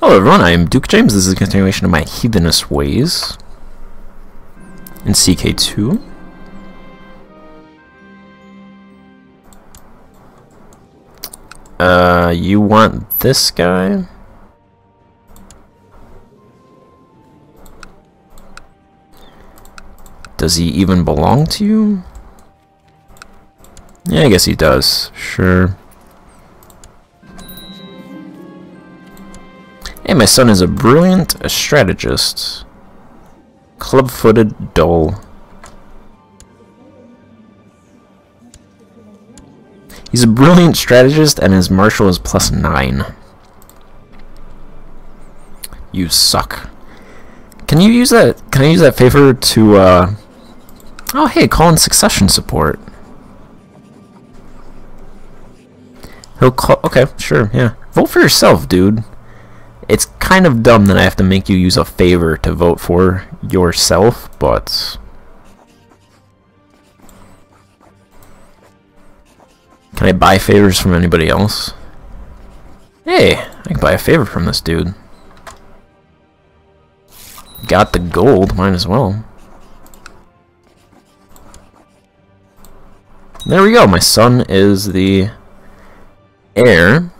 Hello everyone, I am Duke James. This is a continuation of my Heathenous Ways in CK2. You want this guy? Does he even belong to you? Yeah, I guess he does. Sure. Hey, my son is a brilliant strategist. Club-footed, dull. He's a brilliant strategist and his marshal is +9. You suck. Can you use that? Can I use that favor to, oh, hey, call in succession support. He'll call. Okay, sure, yeah. Vote for yourself, dude. It's kind of dumb that I have to make you use a favor to vote for yourself, but... Can I buy favors from anybody else? Hey, I can buy a favor from this dude. Got the gold, might as well. There we go, my son is the heir.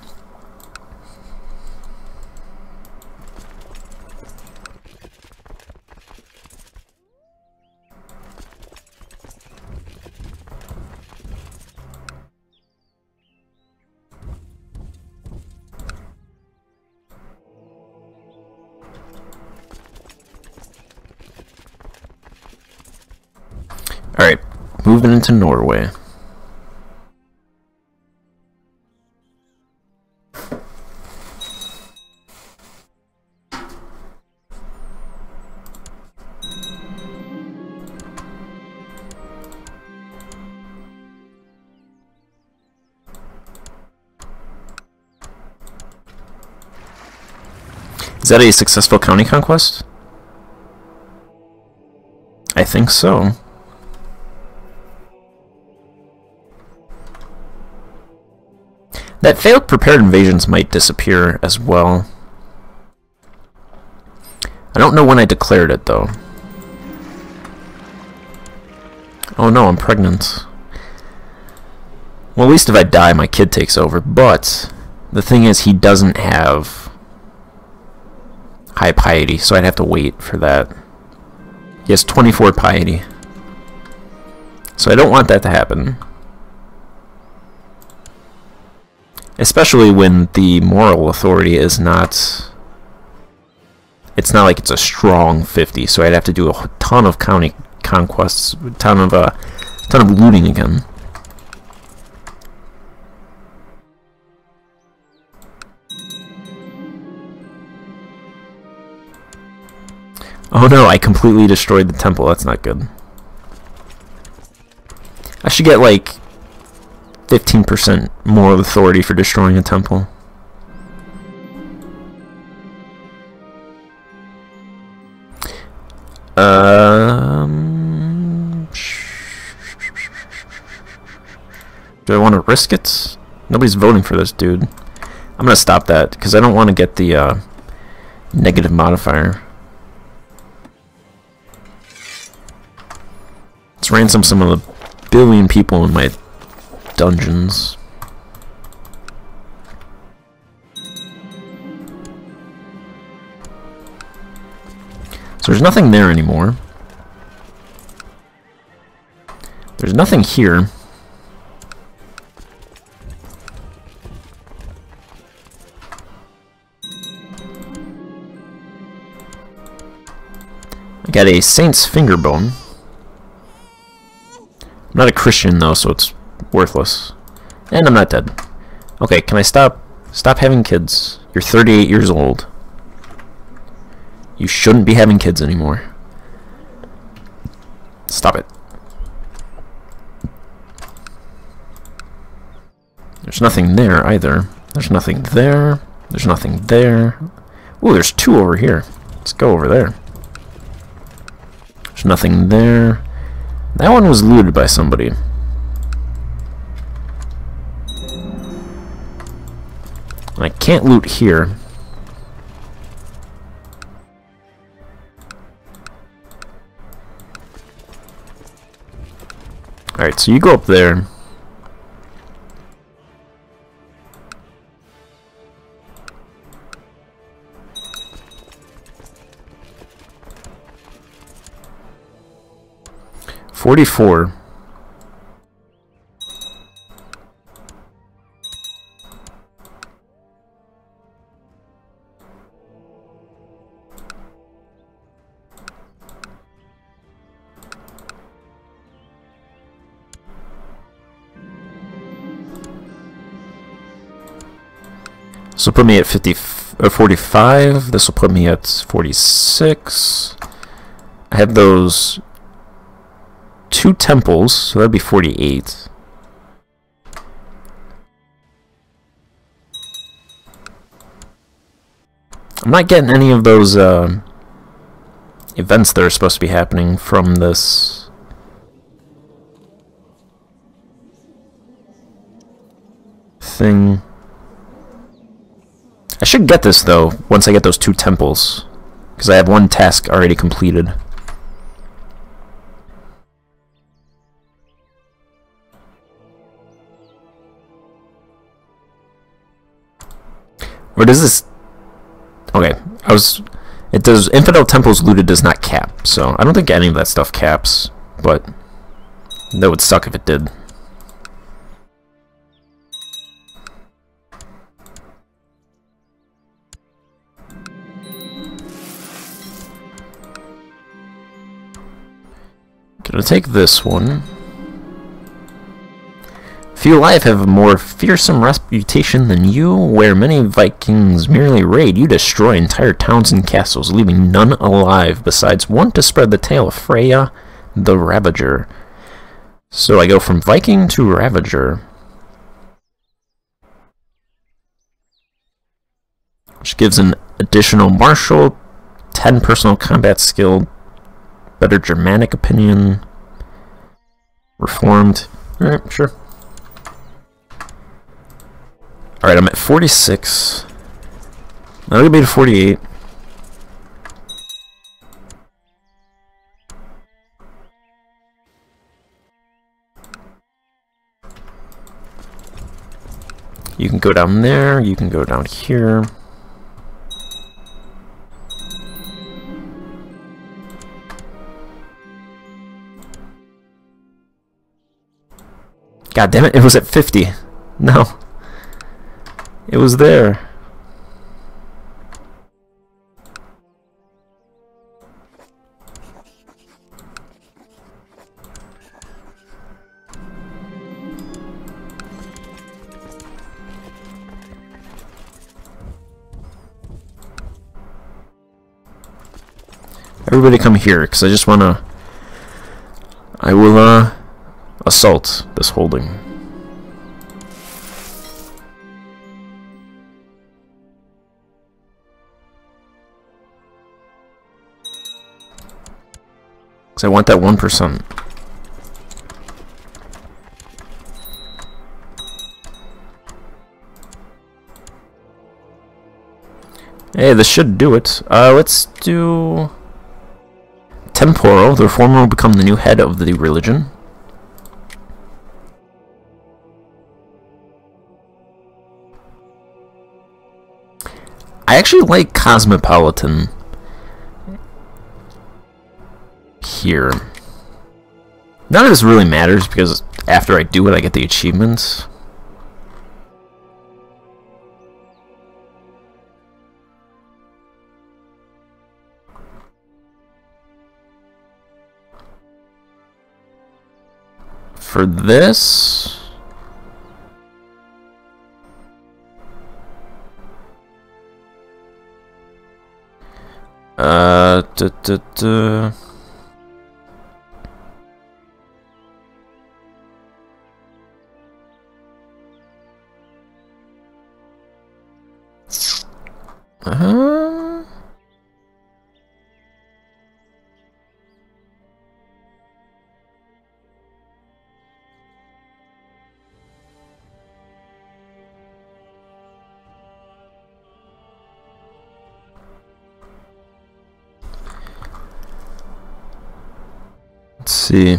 Alright, moving into Norway. Is that a successful county conquest? I think so. That failed prepared invasions might disappear as well. I don't know when I declared it though. Oh no, I'm pregnant. Well, at least if I die, my kid takes over, but the thing is he doesn't have high piety, so I'd have to wait for that. He has 24 piety. So I don't want that to happen. Especially when the moral authority is not... It's not like it's a strong 50, so I'd have to do a ton of county conquests, a ton of looting again. Oh no, I completely destroyed the temple, that's not good. I should get like... 15% moral authority for destroying a temple. Do I want to risk it? Nobody's voting for this dude. I'm gonna stop that because I don't want to get the negative modifier. Let's ransom some of the billion people in my dungeons. So there's nothing there anymore. There's nothing here. I got a saint's finger bone. I'm not a Christian though, so it's worthless. And I'm not dead. Okay, can I stop? Stop having kids. You're 38 years old. You shouldn't be having kids anymore. Stop it. There's nothing there either. There's nothing there. There's nothing there. Ooh, there's two over here. Let's go over there. There's nothing there. That one was looted by somebody. I can't loot here. Alright, so you go up there. Forty-four. This will put me at 45. This will put me at 46. I had those two temples, so that'd be 48. I'm not getting any of those events that are supposed to be happening from this. Thing. I should get this, though, once I get those two temples, because I have one task already completed. Or does this... Okay, I was... It does... Infidel temples looted does not cap, so I don't think any of that stuff caps, but that would suck if it did. Gonna take this one. Few alive have a more fearsome reputation than you, where many Vikings merely raid. You destroy entire towns and castles, leaving none alive, besides one to spread the tale of Freya, the Ravager. So I go from Viking to Ravager. Which gives an additional martial, 10 personal combat skill, better Germanic opinion, reformed. Alright, sure. Alright, I'm at 46. That'll get me to 48. You can go down there, you can go down here. God damn it, it was at 50. No. It was there. Everybody come here, because I just want to... I will, assault this holding. Because I want that 1%. Hey, this should do it. Let's do... Temporal. The reformer will become the new head of the religion. I actually like Cosmopolitan here. None of this really matters because after I do it, I get the achievements. For this... Let's see.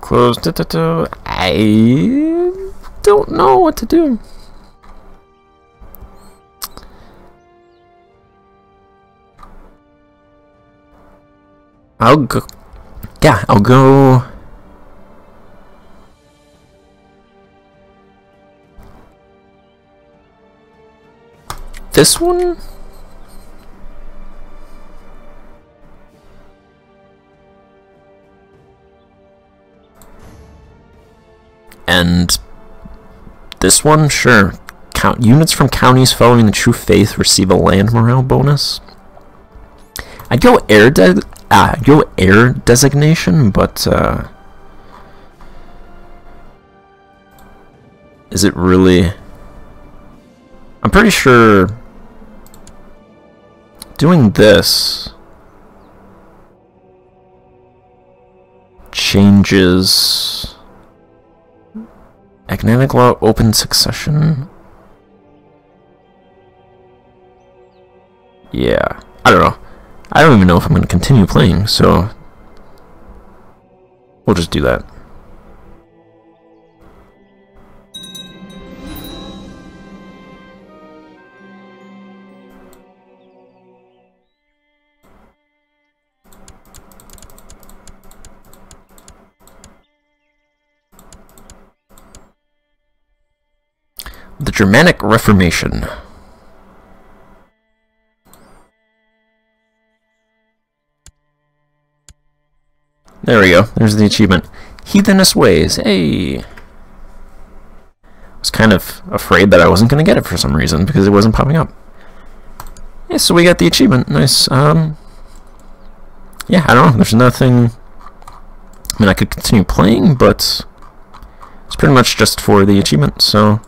Close. I don't know what to do. I'll go. Yeah, I'll go. This one? And this one? Sure. Count units from counties following the true faith receive a land morale bonus. I'd go air designation, but is it really? I'm pretty sure doing this changes economic law, open succession. Yeah, I don't know. I don't even know if I'm going to continue playing, so we'll just do that. The Germanic Reformation. There we go. There's the achievement. Heathenous Ways. Hey! I was kind of afraid that I wasn't going to get it for some reason because it wasn't popping up. Yeah, so we got the achievement. Nice. Yeah, I don't know. There's nothing... I mean, I could continue playing, but it's pretty much just for the achievement, so...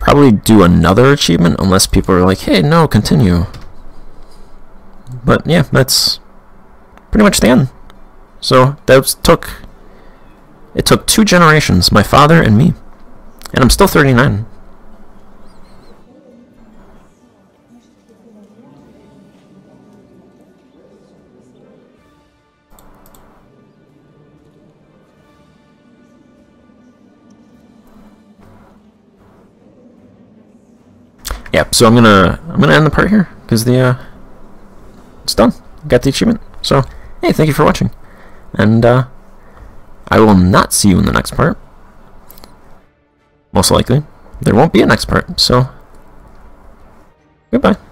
probably do another achievement unless people are like, hey, no, continue. But yeah, that's pretty much the end. So that took, it took 2 generations, my father and me, and I'm still 39. Yeah, so I'm gonna end the part here because the it's done. Got the achievement. So hey, thank you for watching, and I will not see you in the next part. Most likely, there won't be a next part. So goodbye.